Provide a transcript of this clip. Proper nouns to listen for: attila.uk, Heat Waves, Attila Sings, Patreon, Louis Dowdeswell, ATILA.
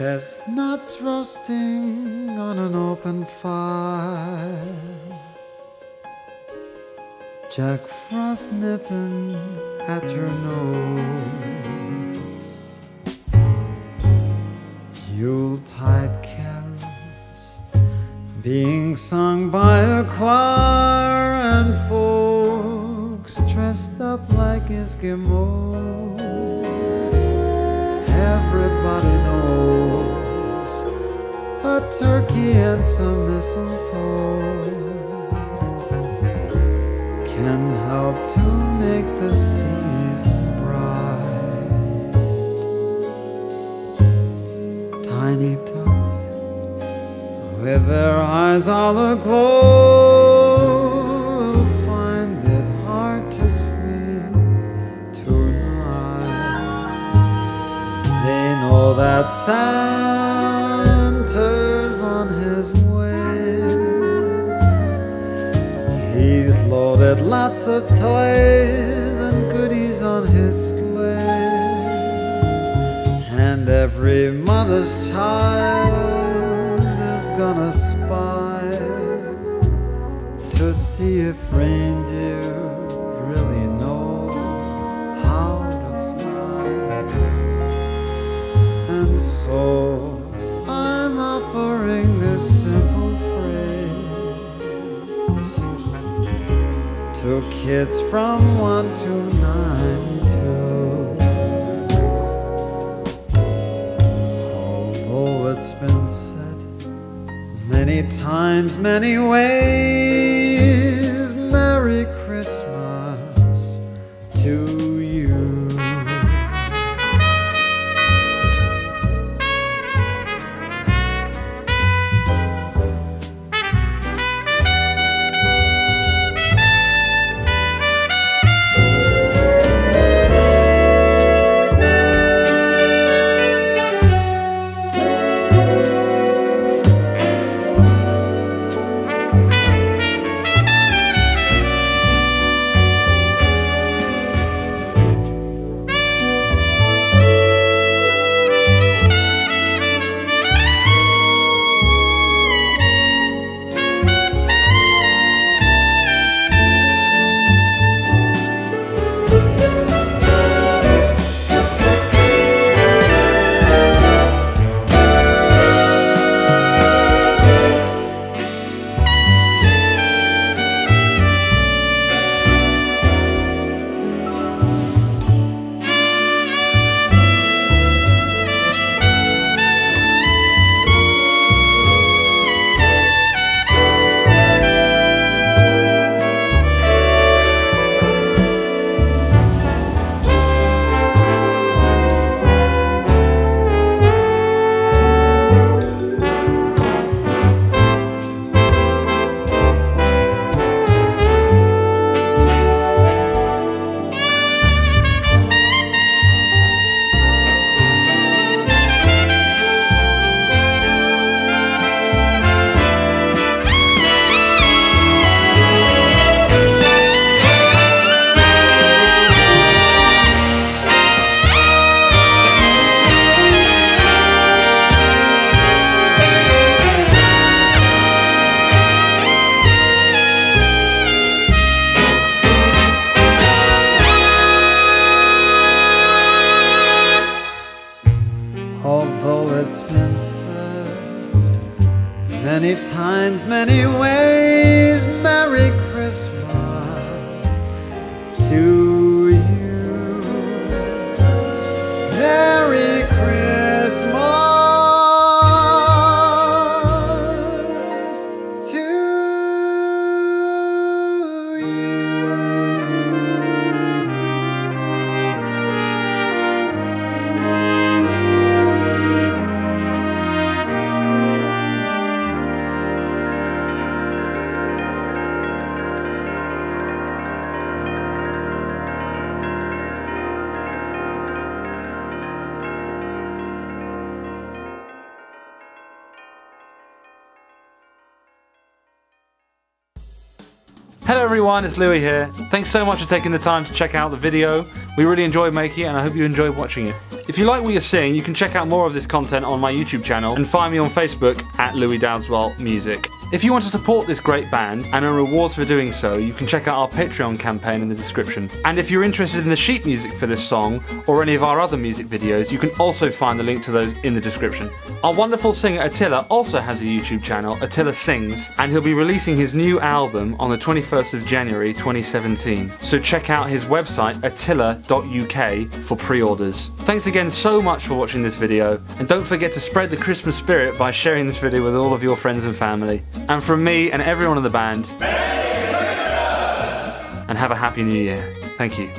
Chestnuts roasting on an open fire, Jack Frost nipping at your nose, Yuletide carols being sung by a choir, and folks dressed up like Eskimos. Everybody knows a turkey and some mistletoe can help to make the season bright. Tiny tots with their eyes all aglow will find it hard to sleep tonight. Oh, that Santa's on his way. He's loaded lots of toys and goodies on his sleigh, and every mother's child is gonna spy to see if reindeer really know how. So I'm offering this simple phrase to kids from 1 to 92. Although it's been said many times, many ways, Merry Christmas to you. Although it's been said many times, many ways, Merry Christmas to you. Merry Christmas to you. Hello everyone, it's Louis here. Thanks so much for taking the time to check out the video. We really enjoyed making it and I hope you enjoyed watching it. If you like what you're seeing, you can check out more of this content on my YouTube channel and find me on Facebook at Louis Dowdeswell Music. If you want to support this great band and earn rewards for doing so, you can check out our Patreon campaign in the description. And if you're interested in the sheet music for this song or any of our other music videos, you can also find the link to those in the description. Our wonderful singer Attila also has a YouTube channel, Attila Sings, and he'll be releasing his new album on the 21st of January 2017. So check out his website attila.uk for pre-orders. Thanks again so much for watching this video, and don't forget to spread the Christmas spirit by sharing this video with all of your friends and family. And from me and everyone in the band, Merry Christmas! And have a Happy New Year. Thank you.